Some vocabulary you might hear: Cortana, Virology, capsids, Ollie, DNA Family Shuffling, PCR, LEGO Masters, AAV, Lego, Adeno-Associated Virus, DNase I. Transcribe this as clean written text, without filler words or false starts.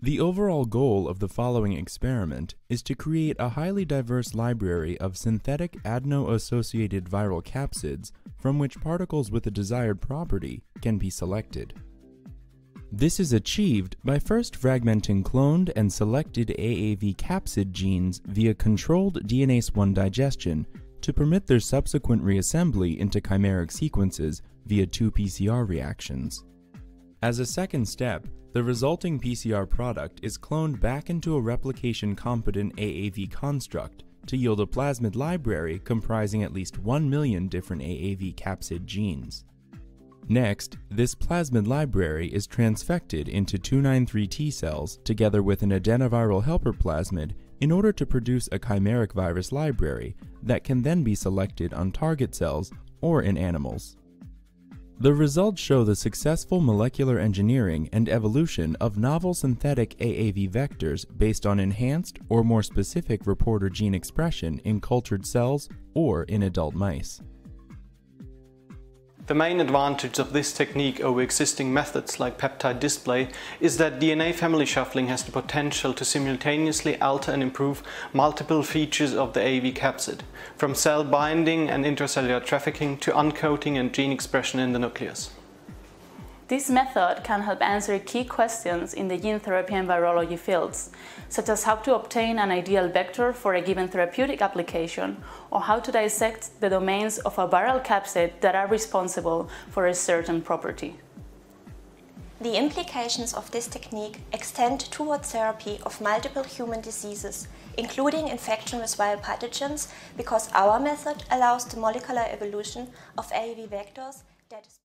The overall goal of the following experiment is to create a highly diverse library of synthetic adeno-associated viral capsids from which particles with the desired property can be selected. This is achieved by first fragmenting cloned and selected AAV capsid genes via controlled DNase I digestion to permit their subsequent reassembly into chimeric sequences via two PCR reactions. As a second step, the resulting PCR product is cloned back into a replication-competent AAV construct to yield a plasmid library comprising at least 1 million different AAV capsid genes. Next, this plasmid library is transfected into 293 T cells together with an adenoviral helper plasmid in order to produce a chimeric virus library that can then be selected on target cells or in animals. The results show the successful molecular engineering and evolution of novel synthetic AAV vectors based on enhanced or more specific reporter gene expression in cultured cells or in adult mice. The main advantage of this technique over existing methods like peptide display is that DNA family shuffling has the potential to simultaneously alter and improve multiple features of the AAV capsid, from cell binding and intracellular trafficking to uncoating and gene expression in the nucleus. This method can help answer key questions in the gene therapy and virology fields, such as how to obtain an ideal vector for a given therapeutic application or how to dissect the domains of a viral capsid that are responsible for a certain property. The implications of this technique extend toward therapy of multiple human diseases, including infection with viral pathogens, because our method allows the molecular evolution of AAV vectors that is